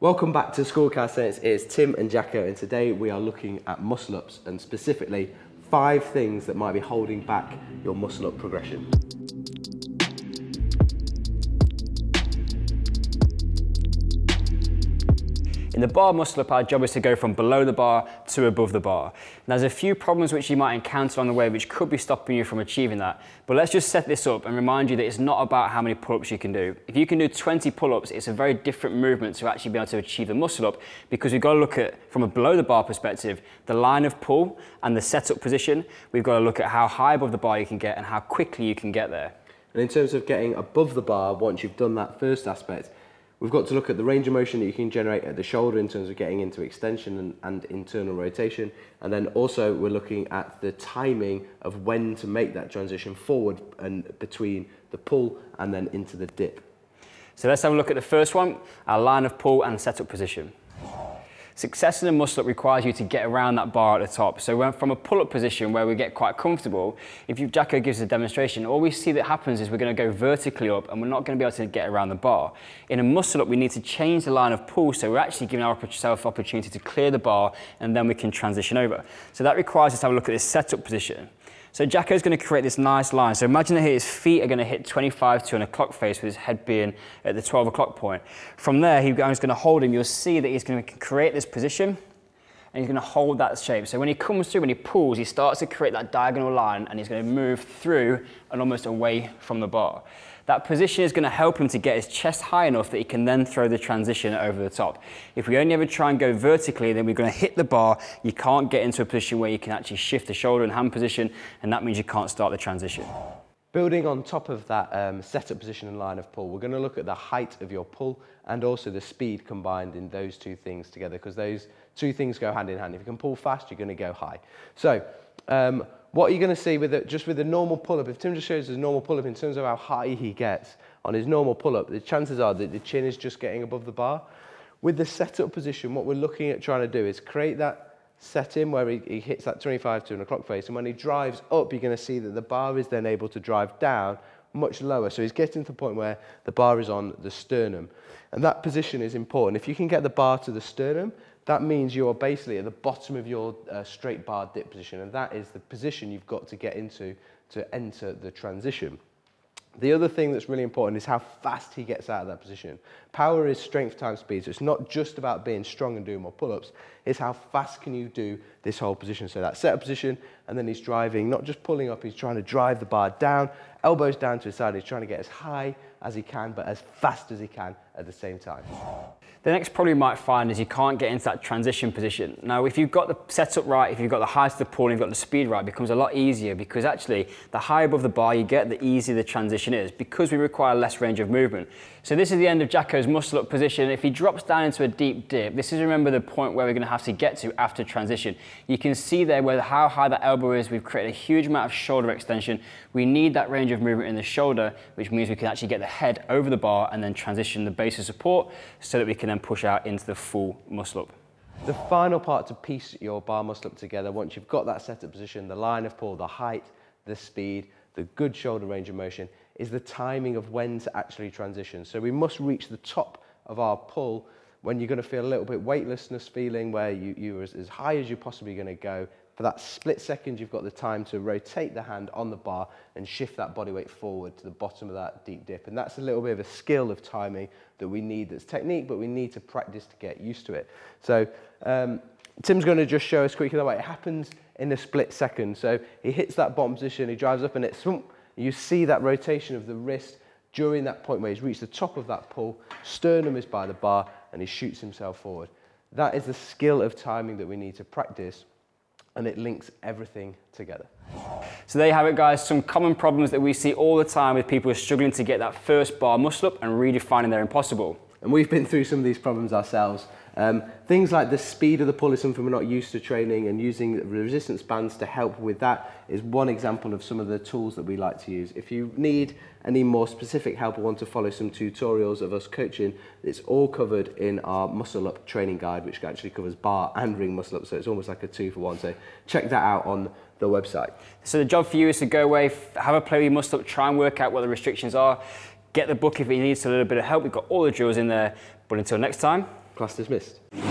Welcome back to Schoolcast Sense. It's Tim and Jacko, and today we are looking at muscle-ups and specifically 5 things that might be holding back your muscle-up progression. In the bar muscle-up, our job is to go from below the bar to above the bar. And there's a few problems which you might encounter on the way which could be stopping you from achieving that. But let's just set this up and remind you that it's not about how many pull-ups you can do. If you can do 20 pull-ups, it's a very different movement to actually be able to achieve the muscle-up, because we've got to look at, from a below the bar perspective, the line of pull and the setup position. We've got to look at how high above the bar you can get and how quickly you can get there. And in terms of getting above the bar, once you've done that first aspect, we've got to look at the range of motion that you can generate at the shoulder in terms of getting into extension and internal rotation. And then also we're looking at the timing of when to make that transition forward and between the pull and then into the dip. So let's have a look at the first one, our line of pull and setup position. Success in a muscle-up requires you to get around that bar at the top. So when, from a pull-up position where we get quite comfortable, if Jacko gives a demonstration, all we see that happens is we're going to go vertically up and we're not going to be able to get around the bar. In a muscle-up, we need to change the line of pull, so we're actually giving ourselves opportunity to clear the bar and then we can transition over. So that requires us to have a look at this setup position. So Jacko's going to create this nice line. So imagine that his feet are going to hit 25 to an o'clock face, with his head being at the 12 o'clock point. From there, I'm just going to hold him. You'll see that he's going to create this position and he's going to hold that shape. So when he comes through, when he pulls, he starts to create that diagonal line and he's going to move through and almost away from the bar. That position is going to help him to get his chest high enough that he can then throw the transition over the top. If we only ever try and go vertically, then we're going to hit the bar. You can't get into a position where you can actually shift the shoulder and hand position, and that means you can't start the transition. Building on top of that setup position and line of pull, we're going to look at the height of your pull and also the speed combined in those two things together, because those two things go hand in hand. If you can pull fast, you're going to go high. So what you're going to see with it, just with the normal pull-up, if Tim just shows his normal pull-up in terms of how high he gets on his normal pull-up, the chances are that the chin is just getting above the bar. With the setup position, what we're looking at trying to do is create that set-in where he hits that 25 to an o'clock face, and when he drives up, you're going to see that the bar is then able to drive down much lower. So he's getting to the point where the bar is on the sternum. And that position is important. If you can get the bar to the sternum, that means you are basically at the bottom of your straight bar dip position, and that is the position you've got to get into to enter the transition. The other thing that's really important is how fast he gets out of that position. Power is strength times speed, so it's not just about being strong and doing more pull-ups, it's how fast can you do this whole position. So that setup position, and then he's driving, not just pulling up, he's trying to drive the bar down, elbows down to his side, he's trying to get as high as he can, but as fast as he can at the same time. The next problem you might find is you can't get into that transition position. Now, if you've got the setup right, if you've got the height of the pull, and you've got the speed right, it becomes a lot easier, because actually the higher above the bar you get, the easier the transition is, because we require less range of movement. So this is the end of Jacko's muscle-up position. If he drops down into a deep dip, this is, remember, the point where we're going to have to get to after transition. You can see there where how high that elbow is. We've created a huge amount of shoulder extension. We need that range of movement in the shoulder, which means we can actually get the head over the bar and then transition the base of support so that we can then push out into the full muscle-up. The final part to piece your bar muscle-up together, once you've got that setup position, the line of pull, the height, the speed, the good shoulder range of motion, is the timing of when to actually transition. So we must reach the top of our pull when you're going to feel a little bit weightlessness feeling, where you are as high as you're possibly going to go. For that split second, you've got the time to rotate the hand on the bar and shift that body weight forward to the bottom of that deep dip. And that's a little bit of a skill of timing that we need. That's technique, but we need to practice to get used to it. So Tim's going to just show us quickly the way it happens in a split second. So he hits that bottom position, he drives up and it swoop. You see that rotation of the wrist during that point where he's reached the top of that pull, sternum is by the bar, and he shoots himself forward. That is the skill of timing that we need to practice, and it links everything together. So there you have it, guys, some common problems that we see all the time with people struggling to get that first bar muscle up and redefining their impossible. And we've been through some of these problems ourselves. Things like the speed of the pull is something we're not used to training, and using resistance bands to help with that is one example of some of the tools that we like to use. If you need any more specific help or want to follow some tutorials of us coaching, it's all covered in our muscle up training guide, which actually covers bar and ring muscle up, so it's almost like a 2-for-1, so check that out on the website. So the job for you is to go away, have a play with your muscle up, try and work out what the restrictions are, get the book if you need a little bit of help. We've got all the drills in there, but until next time, Class dismissed.